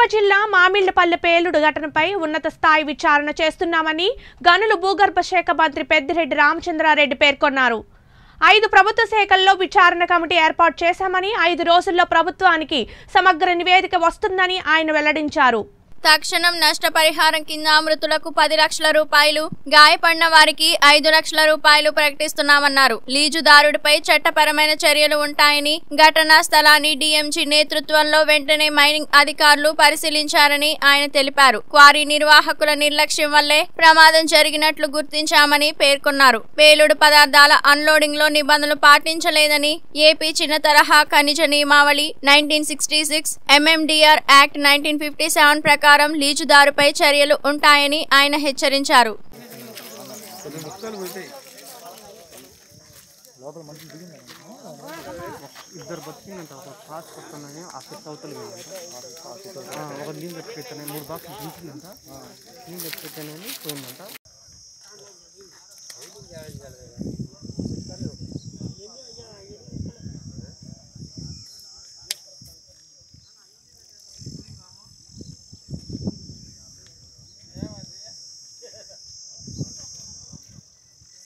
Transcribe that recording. కడప జిల్లా మామిళ్ళ పల్లె పేలుడు ఘటనపై ఉన్నత స్థాయి విచారణ చేస్తున్నామని గనులు భూగర్భ శాఖ మంత్రి పెద్దిరెడ్డి రామచంద్రారెడ్డి పేర్కొన్నారు. ఐదు ప్రభుత్వ శాఖల్లో విచారణ కమిటీ ఏర్పాటు చేశామని 5 రోజుల్లో ప్రభుత్వానికి సమగ్ర నివేదిక వస్తుందని ఆయన వెల్లడించారు. తక్షణం నష్ట పరిహారం కింద మృతులకు 10 లక్షల రూపాయలు, గాయపడిన వారికి 5 లక్షల రూపాయలు ప్రకటిస్తున్నామన్నారు. లీజుదారుడిపై చట్టపరమైన చర్యలు ఉంటాయని, ఘటనా స్థలాన్ని DMG నేతృత్వంలో వెంటనే మైనింగ్ అధికారులు పరిశీలించారని ఆయన తెలిపారు. క్వారీ నిర్వాహకుల నిర్లక్ష్యం వల్లే ప్రమాదం జరిగినట్లు గుర్తించామని పేర్కొన్నారు. పేలుడు పదార్థాల అన్లోడింగ్ లో నిబంధనలు పాటించలేదని ఏపీ చిన్న తరహా ఖనిజ నియమావళి 1966, MMDR Act 1957 ప్రకారం లీజుదారుపై చర్యలు ఉంటాయని ఆయన హెచ్చరించారు.